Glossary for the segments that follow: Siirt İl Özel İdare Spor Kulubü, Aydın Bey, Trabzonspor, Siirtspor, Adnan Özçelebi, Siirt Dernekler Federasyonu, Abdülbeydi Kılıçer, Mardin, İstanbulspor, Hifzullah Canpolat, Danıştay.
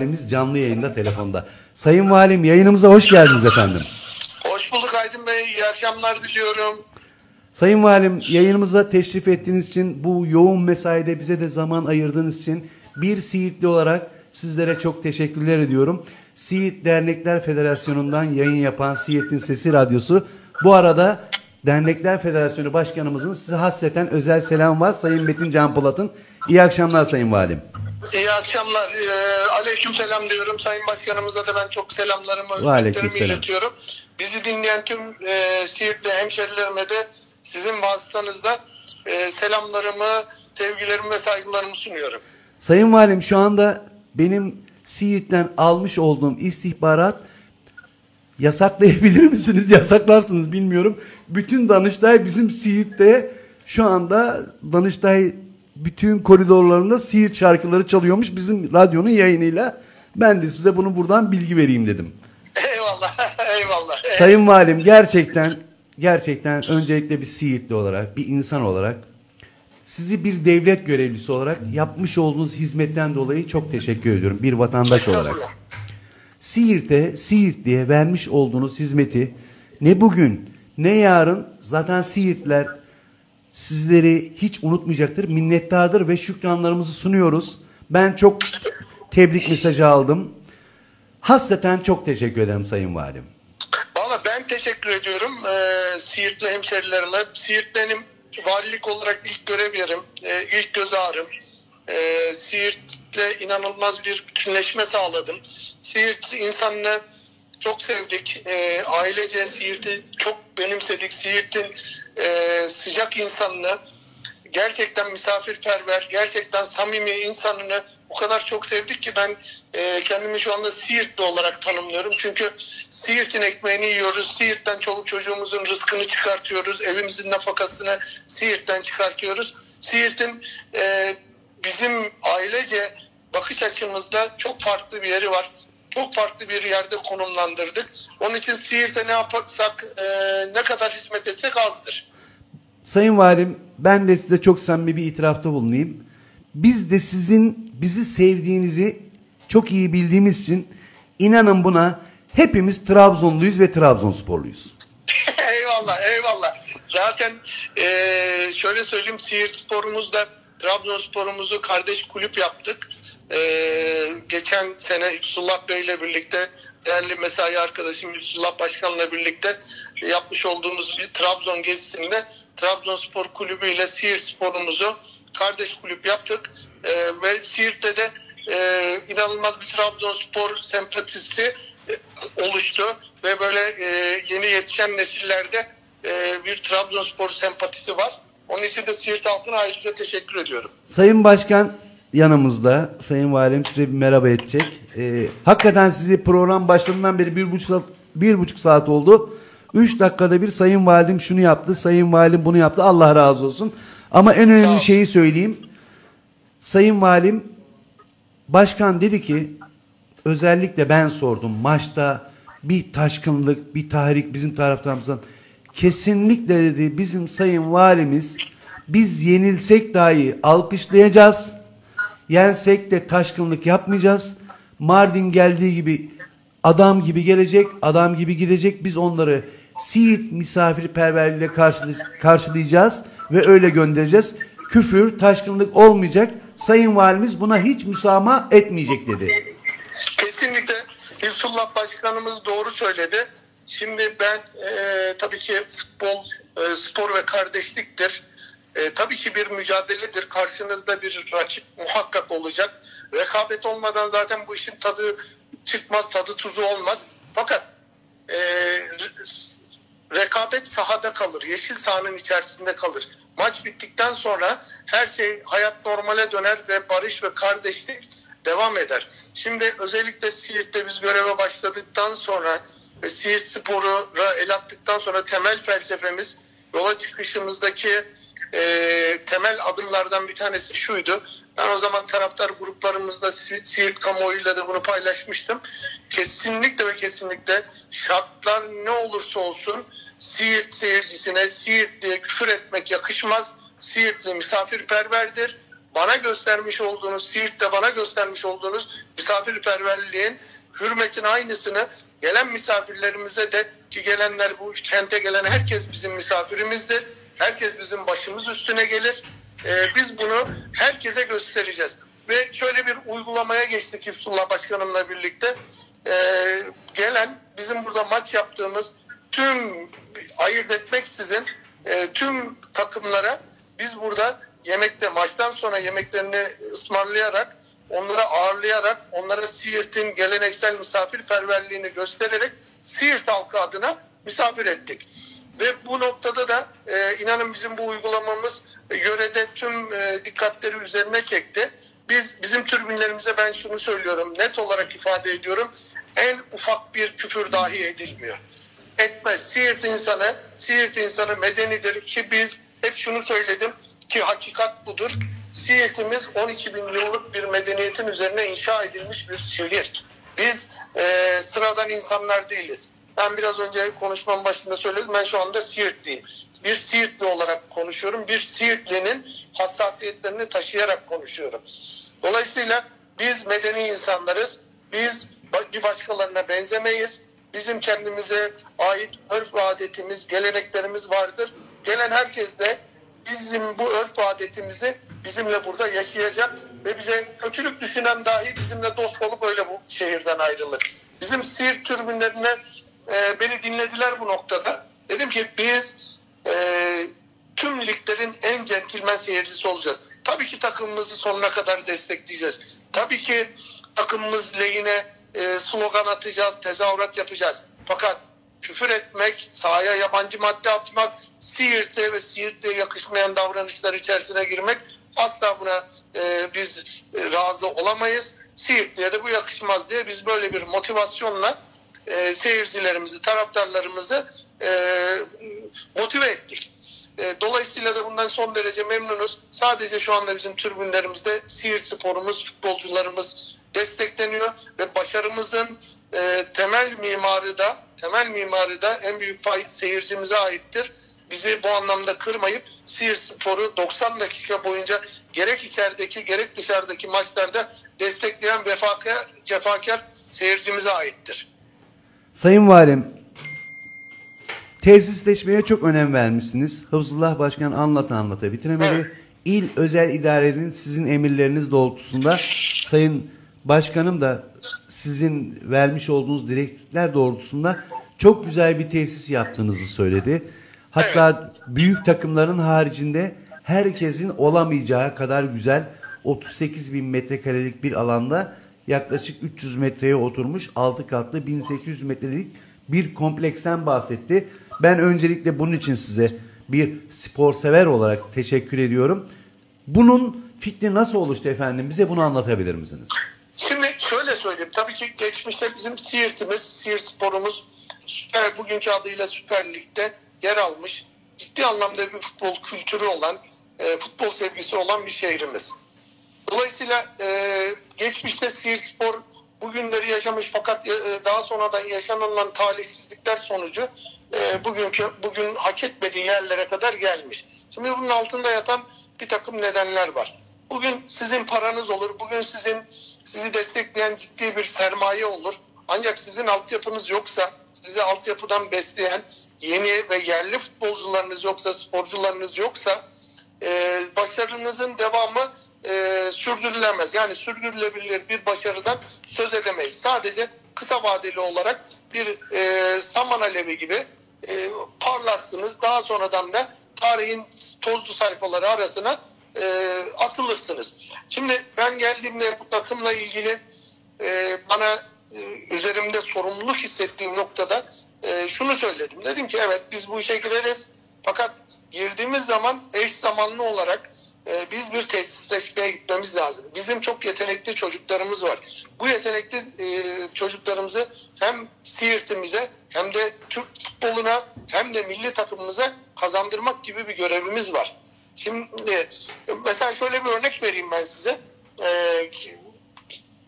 Valimiz canlı yayında telefonda. Sayın Valim, yayınımıza hoş geldiniz efendim. Hoş bulduk Aydın Bey. İyi akşamlar diliyorum. Sayın Valim, yayınımıza teşrif ettiğiniz için, bu yoğun mesaide bize de zaman ayırdığınız için bir Siirtli olarak sizlere çok teşekkürler ediyorum. Siirt Dernekler Federasyonu'ndan yayın yapan Siirt'in Sesi Radyosu. Bu arada Dernekler Federasyonu Başkanımızın size hasreten özel selam var, Sayın Metin Canpolat'ın. İyi akşamlar Sayın Valim. İyi akşamlar. Aleyküm selam diyorum. Sayın Başkanımıza da ben çok selamlarımı, özgürlüklerimi iletiyorum. Bizi dinleyen tüm Siirtli hemşerilerime de sizin vasıtanızda selamlarımı, sevgilerimi ve saygılarımı sunuyorum. Sayın Valim, şu anda benim Siirt'ten almış olduğum istihbarat, yasaklayabilir misiniz? Yasaklarsınız bilmiyorum. Bütün Danıştay bizim Siirt'te, şu anda Danıştay bütün koridorlarında Siirt şarkıları çalıyormuş bizim radyonun yayınıyla. Ben de size bunu buradan bilgi vereyim dedim. Eyvallah, eyvallah. Sayın Valim, gerçekten öncelikle bir Siirtli olarak, bir insan olarak, sizi bir devlet görevlisi olarak yapmış olduğunuz hizmetten dolayı çok teşekkür ediyorum bir vatandaş olarak. Siirt'e, Siirtli'ye vermiş olduğunuz hizmeti ne bugün ne yarın zaten Siirtliler sizleri hiç unutmayacaktır, minnettardır ve şükranlarımızı sunuyoruz. Ben çok tebrik mesajı aldım. Hasreten çok teşekkür ederim Sayın Valim. Valla ben teşekkür ediyorum Siirtli hemşerilerime. Siirt benim valilik olarak ilk görev yerim, ilk göz ağrım. Siirt'le inanılmaz bir bütünleşme sağladım. Siirt insanını çok sevdik. Ailece Siirt'i çok benimsedik. Siirt'in sıcak insanını, gerçekten misafirperver, gerçekten samimi insanını o kadar çok sevdik ki ben kendimi şu anda Siirtli olarak tanımlıyorum. Çünkü Siirt'in ekmeğini yiyoruz, Siirt'ten çoluk çocuğumuzun rızkını çıkartıyoruz, evimizin nafakasını Siirt'ten çıkartıyoruz. Siirt'in bizim ailece bakış açımızda çok farklı bir yeri var. Çok farklı bir yerde konumlandırdık. Onun için Siirt'e ne yaparsak, ne kadar hizmet etsek azdır. Sayın Valim, ben de size çok samimi bir itirafta bulunayım. Biz de sizin bizi sevdiğinizi çok iyi bildiğimiz için, inanın buna, hepimiz Trabzonluyuz ve Trabzonsporluyuz. Eyvallah, eyvallah. Zaten şöyle söyleyeyim, Siirtspor'umuzla Trabzonspor'umuzu kardeş kulüp yaptık. Geçen sene Hifzullah Bey'le birlikte, değerli mesai arkadaşım Hifzullah Başkan'la birlikte yapmış olduğumuz bir Trabzon gezisinde Trabzonspor Kulübü ile Siirtspor'umuzu kardeş kulüp yaptık. Ve Siirt'te de inanılmaz bir Trabzonspor sempatisi oluştu. Ve böyle yeni yetişen nesillerde bir Trabzonspor sempatisi var. Onun için de Siirt halkına ayrıca teşekkür ediyorum. Sayın Başkan yanımızda. Sayın Valim size bir merhaba edecek. Hakikaten sizi program başladığından beri bir buçuk saat oldu. 3 dakikada bir Sayın Valim şunu yaptı, Sayın Valim bunu yaptı. Allah razı olsun. Ama en önemli şeyi söyleyeyim. Sayın Valim, Başkan dedi ki, özellikle ben sordum, maçta bir taşkınlık, bir tahrik bizim taraftarımızdan. Kesinlikle dedi, bizim Sayın Valimiz, biz yenilsek dahi alkışlayacağız, yensek de taşkınlık yapmayacağız. Mardin geldiği gibi adam gibi gelecek, adam gibi gidecek. Biz onları Siirt misafirperverliğiyle karşılayacağız ve öyle göndereceğiz. Küfür, taşkınlık olmayacak. Sayın Valimiz buna hiç müsamaha etmeyecek dedi. Kesinlikle Hifzullah Başkanımız doğru söyledi. Şimdi ben tabii ki futbol, spor ve kardeşliktir. Tabii ki bir mücadeledir. Karşınızda bir rakip muhakkak olacak. Rekabet olmadan zaten bu işin tadı çıkmaz, tadı tuzu olmaz. Fakat rekabet sahada kalır. Yeşil sahanın içerisinde kalır. Maç bittikten sonra her şey, hayat normale döner ve barış ve kardeşlik devam eder. Şimdi özellikle Siirt'te biz göreve başladıktan sonra ve Siirtspor'u el attıktan sonra temel felsefemiz, yola çıkışımızdaki temel adımlardan bir tanesi şuydu. Ben o zaman taraftar gruplarımızda, Siirt kamuoyuyla da bunu paylaşmıştım. Kesinlikle ve kesinlikle şartlar ne olursa olsun Siirt seyircisine Siirt diye küfür etmek yakışmaz. Siirtli misafirperverdir. bana göstermiş olduğunuz, Siirt'te bana göstermiş olduğunuz misafirperverliğin, hürmetin aynısını gelen misafirlerimize de, ki gelenler, bu kente gelen herkes bizim misafirimizdir. Herkes bizim başımız üstüne gelir. Biz bunu herkese göstereceğiz. Ve şöyle bir uygulamaya geçtik Hifzullah Başkanım'la birlikte. Gelen, bizim burada maç yaptığımız, tüm ayırt etmeksizin tüm takımlara biz burada yemekte, maçtan sonra yemeklerini ısmarlayarak, onları ağırlayarak, onlara Siirt'in geleneksel misafirperverliğini göstererek Siirt halkı adına misafir ettik. Ve bu noktada da inanın bizim bu uygulamamız yörede tüm dikkatleri üzerine çekti. Bizim tribünlerimize ben şunu söylüyorum, net olarak ifade ediyorum. En ufak bir küfür dahi edilmiyor. Etmez. Siirt insanı medenidir ki biz hep şunu söyledim ki hakikat budur. Siirt'imiz 12 bin yıllık bir medeniyetin üzerine inşa edilmiş bir şehir. Biz sıradan insanlar değiliz. Ben biraz önce konuşmanın başında söyledim. Ben şu anda Siirtliyim. Bir Siirtli olarak konuşuyorum. Bir Siirtlinin hassasiyetlerini taşıyarak konuşuyorum. Dolayısıyla biz medeni insanlarız. Biz bir başkalarına benzemeyiz. Bizim kendimize ait örf ve adetimiz, geleneklerimiz vardır. Gelen herkes de bizim bu örf ve adetimizi bizimle burada yaşayacak ve bize kötülük düşünen dahi bizimle dost olup öyle bu şehirden ayrılır. Bizim Siirt tribünlerine beni dinlediler bu noktada. Dedim ki biz tüm liglerin en centilmen seyircisi olacağız. Tabii ki takımımızı sonuna kadar destekleyeceğiz. Tabii ki takımımız lehine slogan atacağız, tezahürat yapacağız. Fakat küfür etmek, sahaya yabancı madde atmak, Siirt'e ve Siirt'e yakışmayan davranışlar içerisine girmek, asla buna biz razı olamayız. Siirt'e de bu yakışmaz diye biz böyle bir motivasyonla seyircilerimizi, taraftarlarımızı motive ettik. Dolayısıyla da bundan son derece memnunuz. Sadece şu anda bizim tribünlerimizde Siirtspor'umuz, futbolcularımız destekleniyor ve başarımızın temel mimarı da en büyük pay seyircimize aittir. Bizi bu anlamda kırmayıp Siirtspor'u 90 dakika boyunca gerek içerideki gerek dışarıdaki maçlarda destekleyen cefakar seyircimize aittir. Sayın Valim, tesisleşmeye çok önem vermişsiniz. Hifzullah Başkan anlata bitiremedi. Evet. İl Özel İdare'nin sizin emirleriniz doğrultusunda, Sayın Başkanım da sizin vermiş olduğunuz direktifler doğrultusunda çok güzel bir tesis yaptığınızı söyledi. Hatta büyük takımların haricinde herkesin olamayacağı kadar güzel 38 bin metrekarelik bir alanda yaklaşık 300 metreye oturmuş 6 katlı 1800 metrelik bir kompleksten bahsetti. Ben öncelikle bunun için size bir spor sever olarak teşekkür ediyorum. Bunun fikri nasıl oluştu efendim? Bize bunu anlatabilir misiniz? Şimdi şöyle söyleyeyim. Tabii ki geçmişte bizim Siirt'imiz, Siirtspor'umuz bugünkü adıyla Süper Lig'de yer almış. Ciddi anlamda bir futbol kültürü olan, futbol sevgisi olan bir şehrimiz. Dolayısıyla geçmişte Siirtspor bugünleri yaşamış, fakat daha sonradan yaşanılan talihsizlikler sonucu bugün hak etmediği yerlere kadar gelmiş. Şimdi bunun altında yatan bir takım nedenler var. Bugün sizin paranız olur, bugün sizi destekleyen ciddi bir sermaye olur. Ancak sizin altyapınız yoksa, sizi altyapıdan besleyen yeni ve yerli futbolcularınız yoksa, sporcularınız yoksa başarınızın devamı sürdürülemez. Yani sürdürülebilir bir başarıdan söz edemeyiz. Sadece kısa vadeli olarak bir saman alevi gibi parlarsınız. Daha sonradan da tarihin tozlu sayfaları arasına atılırsınız. Şimdi ben geldiğimde bu takımla ilgili bana üzerimde sorumluluk hissettiğim noktada şunu söyledim. Dedim ki evet, biz bu işe gireriz. Fakat girdiğimiz zaman eş zamanlı olarak biz bir tesisleşmeye gitmemiz lazım. Bizim çok yetenekli çocuklarımız var. Bu yetenekli çocuklarımızı hem Siirt'imize hem de Türk futboluna hem de milli takımımıza kazandırmak gibi bir görevimiz var. Şimdi mesela şöyle bir örnek vereyim ben size.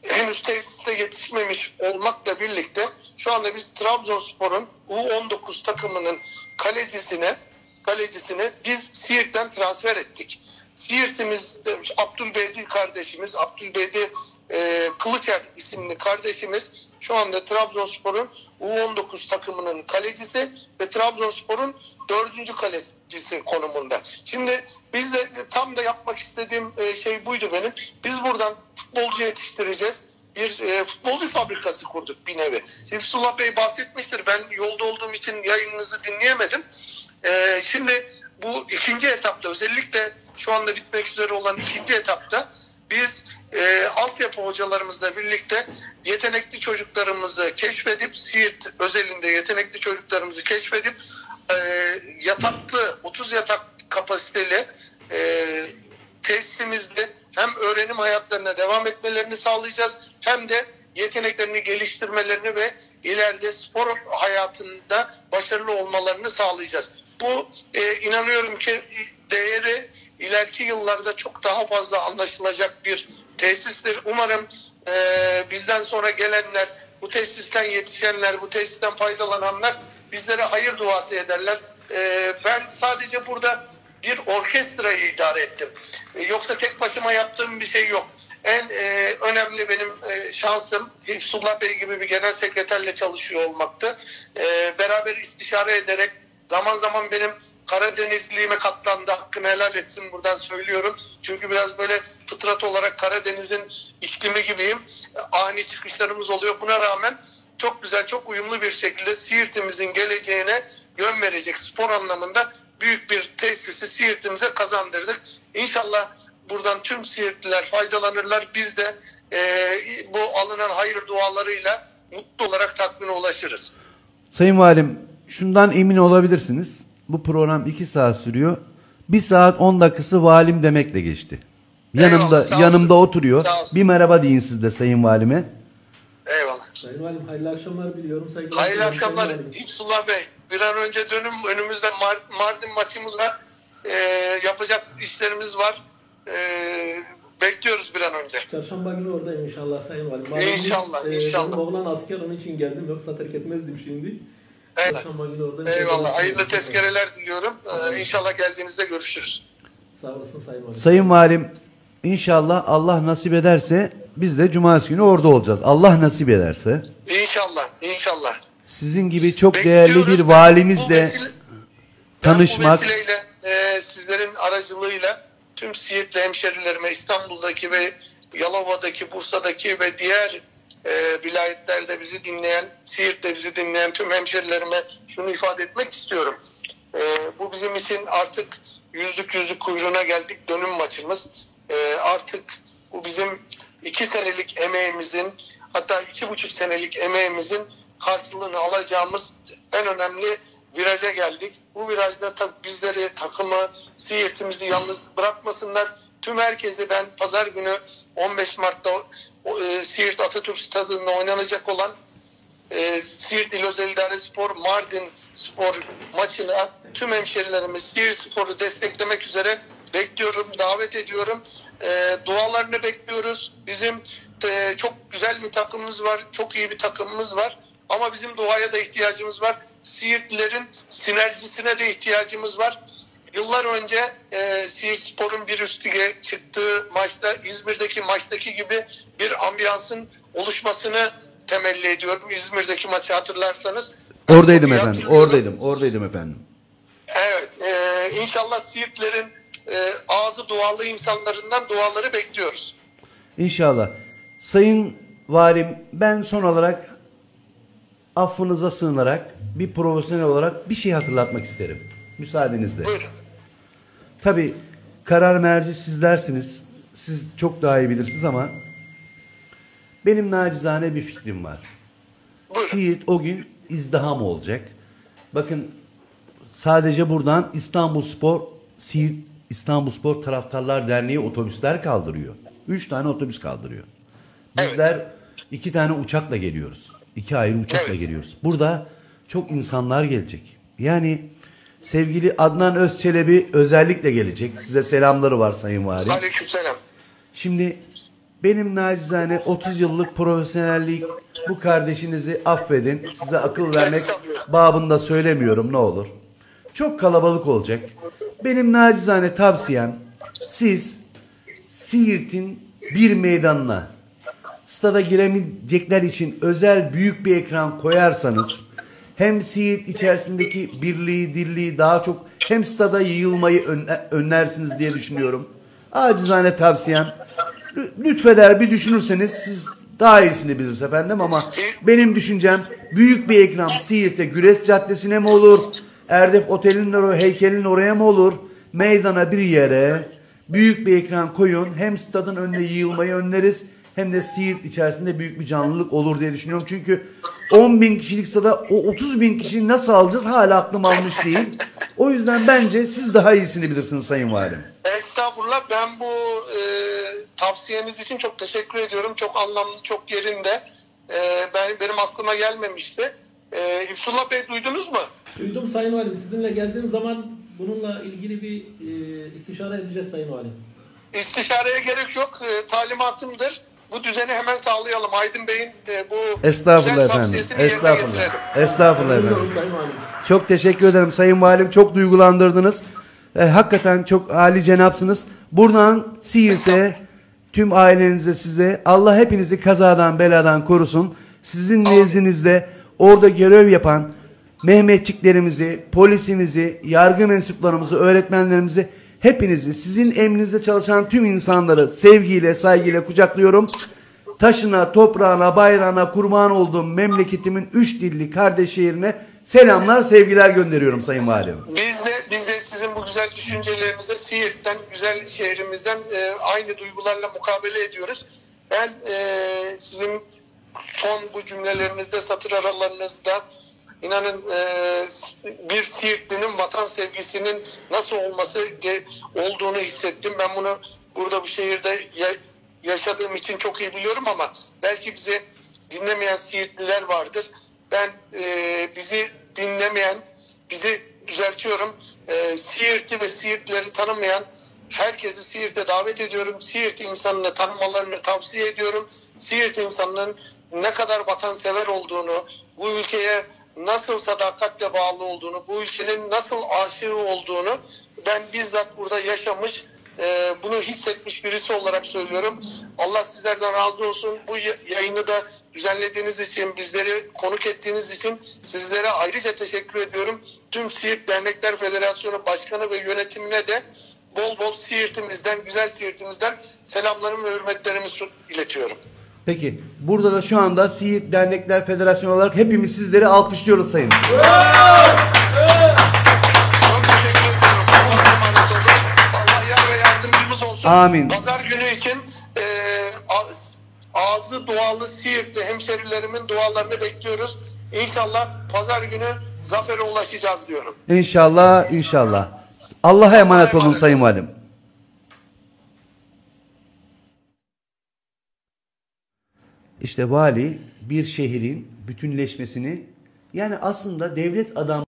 Henüz tesiste yetişmemiş olmakla birlikte şu anda biz Trabzonspor'un U19 takımının kalecisini biz Siirt'ten transfer ettik. Siirt'imiz Abdülbeydi kardeşimiz, Abdülbeydi Kılıçer isimli kardeşimiz şu anda Trabzonspor'un U19 takımının kalecisi ve Trabzonspor'un 4. kalecisi konumunda. Şimdi biz de tam da yapmak istediğim şey buydu benim. Biz buradan futbolcu yetiştireceğiz. Bir futbolcu fabrikası kurduk bir nevi. Hifzullah Bey bahsetmiştir. Ben yolda olduğum için yayınınızı dinleyemedim. Şimdi bu ikinci etapta, özellikle şu anda bitmek üzere olan ikinci etapta biz altyapı hocalarımızla birlikte yetenekli çocuklarımızı keşfedip, Siirt özelinde yetenekli çocuklarımızı keşfedip yataklı, 30 yatak kapasiteli tesisimizde hem öğrenim hayatlarına devam etmelerini sağlayacağız, hem de yeteneklerini geliştirmelerini ve ileride spor hayatında başarılı olmalarını sağlayacağız. Bu inanıyorum ki değeri ileriki yıllarda çok daha fazla anlaşılacak bir tesistir. Umarım bizden sonra gelenler, bu tesisten yetişenler, bu tesisten faydalananlar bizlere hayır duası ederler. Ben sadece burada bir orkestrayı idare ettim. Yoksa tek başıma yaptığım bir şey yok. En önemli benim şansım Hifzullah Bey gibi bir genel sekreterle çalışıyor olmaktı. Beraber istişare ederek zaman zaman benim Karadenizliğime katlandı. Hakkını helal etsin buradan söylüyorum. Çünkü biraz böyle fıtrat olarak Karadeniz'in iklimi gibiyim. Ani çıkışlarımız oluyor. Buna rağmen çok güzel, çok uyumlu bir şekilde Siirt'imizin geleceğine yön verecek spor anlamında büyük bir tesisi Siirt'imize kazandırdık. İnşallah buradan tüm Siirtliler faydalanırlar. Biz de bu alınan hayır dualarıyla mutlu olarak tatmine ulaşırız. Sayın Valim, şundan emin olabilirsiniz. Bu program 2 saat sürüyor. 1 saat 10 dakikası valim demekle geçti. Yanımda oturuyor. Bir merhaba deyin siz de Sayın Valime. Eyvallah. Sayın Valim, hayırlı akşamlar diliyorum. Saygılar. Hayırlı akşamlar. Hifzullah Bey, bir an önce dönüm. Önümüzde Mardin maçımız var. Yapacak işlerimiz var. Bekliyoruz bir an önce. Çarşamba günü oradayım inşallah Sayın Valim. Mardin, inşallah. İnşallah. Oğlan asker, onun için geldim. Yoksa terk etmezdim şimdi. Evet. Eyvallah. Hayırlı tezkereler diliyorum. İnşallah geldiğinizde görüşürüz. Sağ olasın Sayın Valim. Sayın Valim, inşallah Allah nasip ederse biz de cumartesi günü orada olacağız. Allah nasip ederse. İnşallah. İnşallah. Sizin gibi çok değerli bir valimizle tanışmak. Bu vesileyle sizlerin aracılığıyla tüm Siirtli hemşerilerime, İstanbul'daki ve Yalova'daki, Bursa'daki ve diğer vilayetlerde bizi dinleyen, Siirt'te bizi dinleyen tüm hemşerilerime şunu ifade etmek istiyorum. Bu bizim için artık yüzlük kuyruğuna geldik, dönüm maçımız. Artık bu bizim 2 senelik emeğimizin, hatta 2,5 senelik emeğimizin karşılığını alacağımız en önemli viraja geldik. Bu virajda bizleri, takımı, Siirt'imizi yalnız bırakmasınlar. Tüm herkesi ben pazar günü 15 Mart'ta Siirt Atatürk Stadı'nda oynanacak olan Siirt İl Özel İdare Spor Mardin Spor maçına tüm hemşerilerimi, Siirtspor'u desteklemek üzere bekliyorum, davet ediyorum. Dualarını bekliyoruz. Bizim çok güzel bir takımımız var, çok iyi bir takımımız var. Ama bizim duaya da ihtiyacımız var. Siirtlilerin sinerjisine de ihtiyacımız var. Yıllar önce Siirtspor'un bir üst lige çıktığı maçta, İzmir'deki maçtaki gibi bir ambiyansın oluşmasını temelli ediyorum. İzmir'deki maçı hatırlarsanız. Oradaydım efendim. Evet. İnşallah Siirtlerin ağzı dualı insanlarından duaları bekliyoruz. İnşallah. Sayın Valim, ben son olarak affınıza sığınarak bir profesyonel olarak bir şey hatırlatmak isterim. Müsaadenizle. Buyurun. Tabii karar merci sizlersiniz. Siz çok daha iyi bilirsiniz ama benim nacizane bir fikrim var. Buyurun. Siirt o gün izdiham olacak. Bakın, sadece buradan Siirt İstanbulspor Taraftarlar Derneği otobüsler kaldırıyor. 3 tane otobüs kaldırıyor. Bizler 2 tane uçakla geliyoruz. 2 ayrı uçakla geliyoruz. Burada çok insanlar gelecek. Yani sevgili Adnan Özçelebi özellikle gelecek. Size selamları var Sayın Valim. Aleykümselam. Şimdi benim nacizane 30 yıllık profesyonellik, bu kardeşinizi affedin. Size akıl vermek babında söylemiyorum, ne olur. Çok kalabalık olacak. Benim nacizane tavsiyem, Siz Siirt'in bir meydanına stada giremeyecekler için özel büyük bir ekran koyarsanız hem Siirt içerisindeki birliği, dirliği daha çok hem stada yayılmayı önlersiniz diye düşünüyorum. Acizane tavsiyem. Lütfeder bir düşünürseniz, siz daha iyisini biliriz efendim, ama benim düşüncem büyük bir ekran Siirt'te Güres Caddesi'ne mi olur? Erdef Oteli'nin oraya, heykelin oraya mı olur? Meydana bir yere büyük bir ekran koyun. Hem stadın önüne yığılmayı önleriz, hem de Siirt içerisinde büyük bir canlılık olur diye düşünüyorum. Çünkü 10.000 kişilik stada o 30.000 kişiyi nasıl alacağız hala aklım almış değil. O yüzden bence siz daha iyisini bilirsiniz Sayın Valim. Estağfurullah, ben bu tavsiyeniz için çok teşekkür ediyorum. Çok anlamlı, çok yerinde. Benim aklıma gelmemişti. Hifzullah Bey, duydunuz mu? Duydum Sayın Valim. Sizinle geldiğim zaman bununla ilgili bir istişare edeceğiz Sayın Valim. İstişareye gerek yok. Talimatımdır. Bu düzeni hemen sağlayalım. Aydın Bey'in bu güzel tavsiyesini yerine getirelim. Estağfurullah efendim. Çok teşekkür ederim Sayın Valim. Çok duygulandırdınız. Hakikaten çok âli cenapsınız. Buradan Siirt'e, tüm ailenize, size Allah hepinizi kazadan beladan korusun. Sizin nezdinizde orada görev yapan Mehmetçiklerimizi, polisimizi, yargı mensuplarımızı, öğretmenlerimizi, hepinizi, sizin emrinizde çalışan tüm insanları sevgiyle, saygıyla kucaklıyorum. Taşına, toprağına, bayrağına kurban olduğum memleketimin üç dilli kardeş şehrine selamlar, sevgiler gönderiyorum Sayın Valim. Biz de sizin bu güzel düşüncelerinize Siirt'ten, güzel şehrimizden aynı duygularla mukabele ediyoruz. Ben sizin son bu cümlelerinizde, satır aralarınızda İnanın bir Siirtlinin vatan sevgisinin nasıl olduğunu hissettim. Ben bunu burada bu şehirde yaşadığım için çok iyi biliyorum, ama belki bizi dinlemeyen Siirtliler vardır. Ben bizi dinlemeyen, bizi düzeltiyorum, Siirt'i ve Siirtlileri tanımayan herkesi Siirt'e davet ediyorum. Siirt insanını tanımalarını tavsiye ediyorum. Siirt insanının ne kadar vatansever olduğunu, bu ülkeye nasıl sadakatle bağlı olduğunu, bu ülkenin nasıl aşığı olduğunu ben bizzat burada yaşamış, bunu hissetmiş birisi olarak söylüyorum. Allah sizlerden razı olsun. Bu yayını da düzenlediğiniz için, bizleri konuk ettiğiniz için sizlere ayrıca teşekkür ediyorum. Tüm Siirt Dernekler Federasyonu Başkanı ve yönetimine de bol bol Siirt'imizden, güzel Siirt'imizden selamlarımı ve hürmetlerimi iletiyorum. Peki, burada da şu anda Siirt Dernekler Federasyonu olarak hepimiz sizleri alkışlıyoruz Sayın. Çok teşekkür ediyorum. Allah'a emanet olun. Allah yar ve yardımcımız olsun. Amin. Pazar günü için ağzı dualı Siirt'te hemşerilerimin dualarını bekliyoruz. İnşallah pazar günü zafere ulaşacağız diyorum. İnşallah, inşallah. Allah'a emanet olun Sayın Valim. İşte vali bir şehrin bütünleşmesini, yani aslında devlet adamı